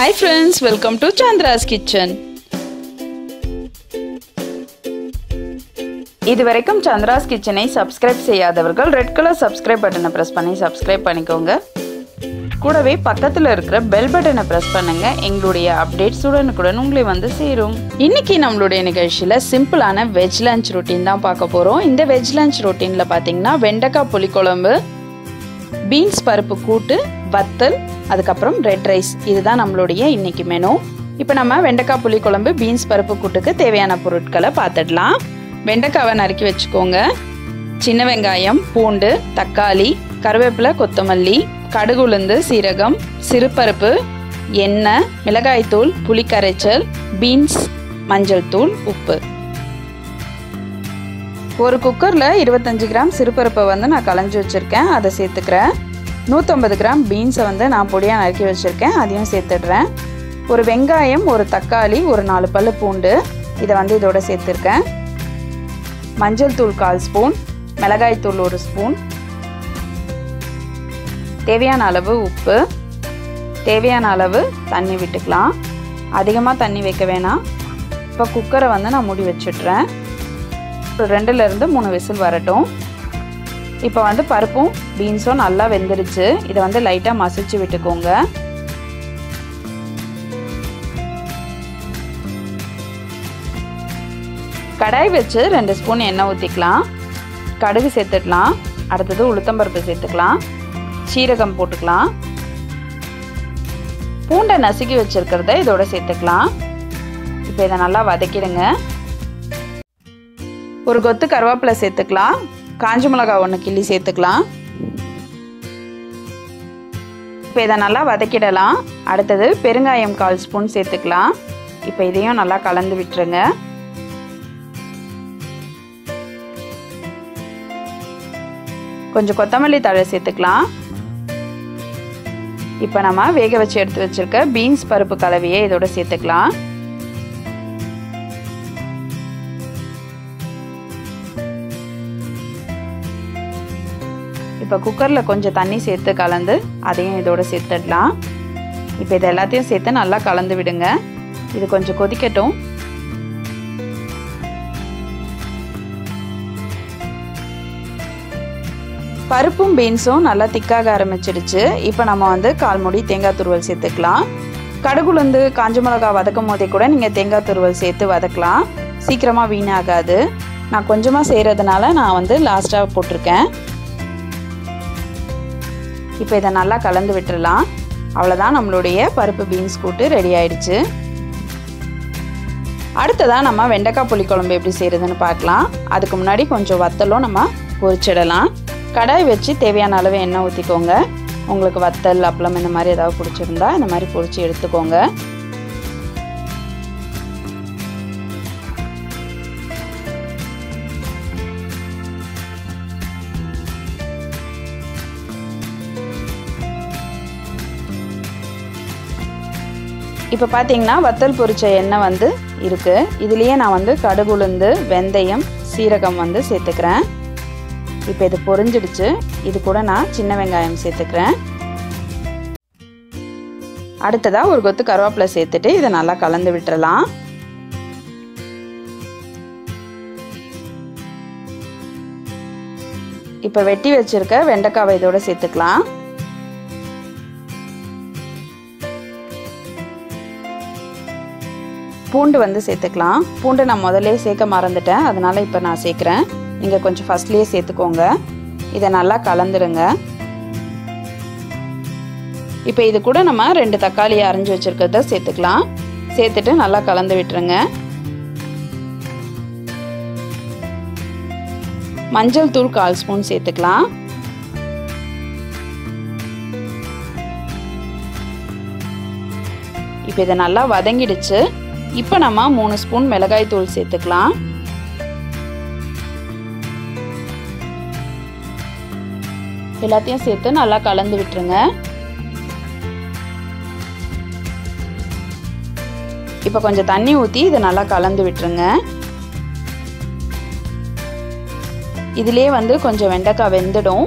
Hi friends, welcome to Chandra's Kitchen. இதுவரைக்கும் Chandra's Kitchen ஐ subscribe செய்யாதவர்கள் ரெட் கலர் subscribe பட்டனை press பண்ணி subscribe பண்ணிக்கோங்க. கூடவே பக்கத்துல இருக்கிற bell பட்டனை press பண்ணுங்க. எங்களுடைய updates உடனுக்குடன் உங்களை வந்து சேரும். இன்னைக்கு நம்மளுடைய நிகழ்ச்சியில சிம்பிளான veg lunch routine தான் பார்க்க போறோம். இந்த veg lunch routineல பாத்தீங்கன்னா வெண்டைக்காய் புளி குழம்பு, பீன்ஸ் பருப்பு கூட்டு, வத்தல், அதுக்கப்புறம் ரெட் ரைஸ் இதுதான் நம்மளுடைய இன்னைக்கு மெனு. இப்போ நம்ம வெண்டைக்காய் புளி குழம்பு பீன்ஸ் பருப்பு கூட்டுக்கு தேவையான பொருட்களை பார்த்துடலாம். வெண்டைக்காவை நறுக்கி வச்சுக்கோங்க. சின்ன வெங்காயம், பூண்டு, தக்காளி, கருவேப்பிலை, கொத்தமல்லி, கடுகு, உளுந்து, சீரகம், சிறுபருப்பு, எண்ணெய், மிளகாய்த்தூள், புளிக்கரைச்சல், பீன்ஸ், மஞ்சள் தூள், உப்பு. ஒரு குக்கரில் 25 கிராம் சிறுபருப்பை வந்து நான் களைஞ்சி வச்சுருக்கேன், அதை சேர்த்துக்கிறேன். 150 கிராம் பீன்ஸை வந்து நான் பொடியாக நறுக்கி வச்சுருக்கேன், அதையும் சேர்த்துடுறேன். ஒரு வெங்காயம், ஒரு தக்காளி, ஒரு 4 பல் பூண்டு இதை வந்து இதோட சேர்த்துருக்கேன். மஞ்சள் தூள் 1/4 ஸ்பூன், மிளகாய்த்தூள் 1 ஸ்பூன், தேவையான அளவு உப்பு, தேவையான அளவு தண்ணி விட்டுக்கலாம். அதிகமாக தண்ணி வைக்க வேணாம். இப்போ குக்கரை வந்து நான் மூடி வச்சுட்றேன். 2லேருந்து 3 விசில் வரட்டும். இப்போ வந்து பருப்பும் பீன்ஸும் நல்லா வெந்துருச்சு. இதை வந்து லைட்டாக மசிச்சு விட்டுக்கோங்க. கடாய் வச்சு 2 ஸ்பூன் எண்ணெய் ஊற்றிக்கலாம். கடுகு சேர்த்துக்கலாம். அடுத்தது உளுத்தம்பருப்பு சேர்த்துக்கலாம். சீரகம் போட்டுக்கலாம். பூண்டை நசுக்கி வச்சுருக்கிறத இதோட சேர்த்துக்கலாம். இப்போ இதை நல்லா வதக்கிடுங்க. ஒரு கொத்து கருவேப்பிலை சேர்த்துக்கலாம். காஞ்ச மிளகாய் 1 கிள்ளி சேர்த்துக்கலாம். இப்போ இதை நல்லா வதக்கிடலாம். அடுத்தது பெருங்காயம் 1/4 ஸ்பூன் சேர்த்துக்கலாம். இப்போ இதையும் நல்லா கலந்து விட்டுருங்க. கொஞ்சம் கொத்தமல்லி தழை சேர்த்துக்கலாம். இப்போ நம்ம வேக வச்சு எடுத்து வச்சுருக்க பீன்ஸ் பருப்பு கலவையை இதோட சேர்த்துக்கலாம். இப்போ குக்கரில் கொஞ்சம் தண்ணி சேர்த்து கலந்து அதையும் இதோடு சேர்த்துடலாம். இப்போ இது எல்லாத்தையும் சேர்த்து நல்லா கலந்து விடுங்க. இது கொஞ்சம் கொதிக்கட்டும். பருப்பும் பீன்ஸும் நல்லா திக்காக ஆரம்பிச்சிடுச்சு. இப்போ நம்ம வந்து 1/4 முடி தேங்காய் துருவல் சேர்த்துக்கலாம். கடுகுலந்து காஞ்ச மிளகாய் வதக்கும் போதே கூட நீங்கள் தேங்காய் துருவல் சேர்த்து வதக்கலாம், சீக்கிரமாக வீணாகாது. நான் கொஞ்சமாக செய்கிறதுனால நான் வந்து லாஸ்ட்டாக போட்டிருக்கேன். இப்போ இதை நல்லா கலந்து விட்டுடலாம். அவ்வளோதான், நம்மளுடைய பருப்பு பீன்ஸ் கூட்டு ரெடி ஆயிடுச்சு. அடுத்ததான் நம்ம வெண்டைக்காய் புளி குழம்பு எப்படி செய்கிறதுன்னு பார்க்கலாம். அதுக்கு முன்னாடி கொஞ்சம் வத்தலும் நம்ம பொரிச்சிடலாம். கடாய் வச்சு தேவையான அளவு எண்ணெய் ஊற்றிக்கோங்க. உங்களுக்கு வத்தல், அப்பளம் இந்த மாதிரி ஏதாவது பிடிச்சிருந்தா இந்த மாதிரி பொரிச்சு எடுத்துக்கோங்க. இப்போ பார்த்தீங்கன்னா வத்தல் பொரிச்ச எண்ணெய் வந்து இருக்குது. இதுலேயே நான் வந்து கடுகுளுந்து, வெந்தயம், சீரகம் வந்து சேர்த்துக்கிறேன். இப்போ இது பொரிஞ்சிடுச்சு. இது கூட நான் சின்ன வெங்காயம் சேர்த்துக்கிறேன். அடுத்ததாக ஒரு கொத்து கருவேப்பிலை சேர்த்துட்டு இதை நல்லா கலந்து விட்டுறலாம். இப்போ வெட்டி வச்சுருக்க வெண்டைக்காவை இதோட சேர்த்துக்கலாம். பூண்டு வந்து சேர்த்துக்கலாம். பூண்டு நான் முதலே சேர்க்க மறந்துட்டேன், அதனால் இப்போ நான் சேர்க்குறேன். நீங்கள் கொஞ்சம் ஃபஸ்ட்லேயே சேர்த்துக்கோங்க. இதை நல்லா கலந்துடுங்க. இப்போ இது கூட நம்ம 2 தக்காளியை அரைஞ்சி வச்சுருக்கிறத சேர்த்துக்கலாம். சேர்த்துட்டு நல்லா கலந்து விட்டுருங்க. மஞ்சள் தூள் 1/4 ஸ்பூன் சேர்த்துக்கலாம். இப்போ இதை நல்லா வதங்கிடுச்சு. இப்போ நம்ம 3 ஸ்பூன் மிளகாய் தூள் சேர்த்துக்கலாம். எல்லாத்தையும் சேர்த்து நல்லா கலந்து விட்டுருங்க. இப்போ கொஞ்சம் தண்ணி ஊற்றி இதை நல்லா கலந்து விட்டுருங்க. இதுலேயே வந்து கொஞ்சம் வெண்டைக்காய் வெந்துடும்.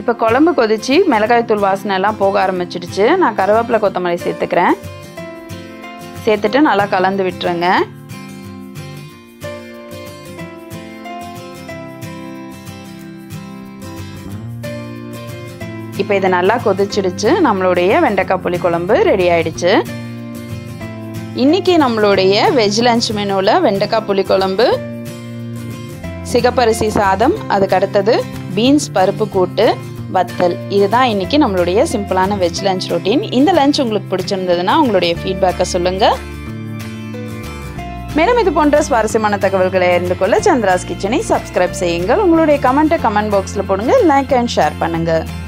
இப்போ குழம்பு கொதிச்சு மிளகாய் தூள் வாசனை எல்லாம் போக ஆரம்பிச்சிடுச்சு. நான் கருவேப்பிலை கொத்தமல்லி சேர்த்துக்கிறேன். சேர்த்துட்டு நல்லா கலந்து விட்டுருங்க. இப்போ இதை நல்லா கொதிச்சிடுச்சு. நம்மளுடைய வெண்டைக்காய் புளி குழம்பு ரெடி ஆயிடுச்சு. இன்னைக்கு நம்மளுடைய வெஜ் லஞ்ச் மெனுவில் வெண்டைக்காய் புளி குழம்பு, சிகப்பரிசி சாதம், அதுக்கு அடுத்தது பீன்ஸ் பருப்பு கூட்டு, வத்தல், இதுதான் இன்னைக்கு நம்மளுடைய சிம்பிளான வெஜ் லஞ்ச் ரொட்டீன். இந்த லஞ்ச் உங்களுக்கு பிடிச்சிருந்ததுன்னா உங்களுடைய ஃபீட்பேக்கை சொல்லுங்க. மேலும் இது போன்ற சுவாரஸ்யமான தகவல்களை அறிந்து கொள்ள சந்திராஸ் கிச்சனை சப்ஸ்கிரைப் செய்யுங்கள். உங்களுடைய கமெண்ட்டை கமெண்ட் பாக்ஸில் போடுங்க. லைக் அண்ட் ஷேர் பண்ணுங்கள்.